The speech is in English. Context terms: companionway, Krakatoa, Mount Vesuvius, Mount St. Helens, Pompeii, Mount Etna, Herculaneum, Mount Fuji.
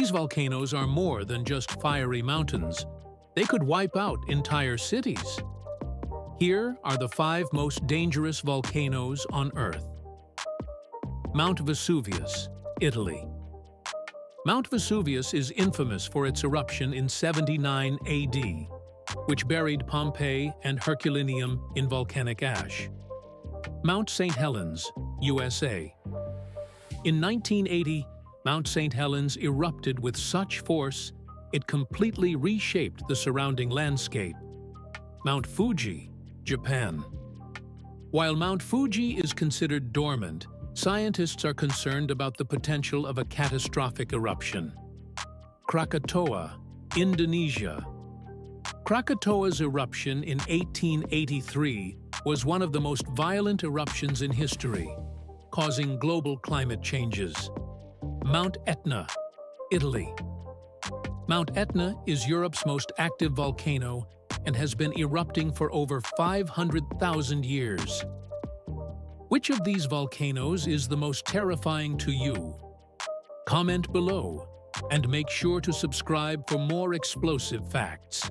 These volcanoes are more than just fiery mountains. They could wipe out entire cities. Here are the 5 most dangerous volcanoes on Earth. Mount Vesuvius, Italy. Mount Vesuvius is infamous for its eruption in 79 AD, which buried Pompeii and Herculaneum in volcanic ash. Mount St. Helens, USA. In 1980, Mount St. Helens erupted with such force it completely reshaped the surrounding landscape. Mount Fuji, Japan. While Mount Fuji is considered dormant, scientists are concerned about the potential of a catastrophic eruption. Krakatoa, Indonesia. Krakatoa's eruption in 1883 was one of the most violent eruptions in history, causing global climate changes. Mount Etna, Italy. Mount Etna is Europe's most active volcano and has been erupting for over 500,000 years. Which of these volcanoes is the most terrifying to you? Comment below and make sure to subscribe for more explosive facts.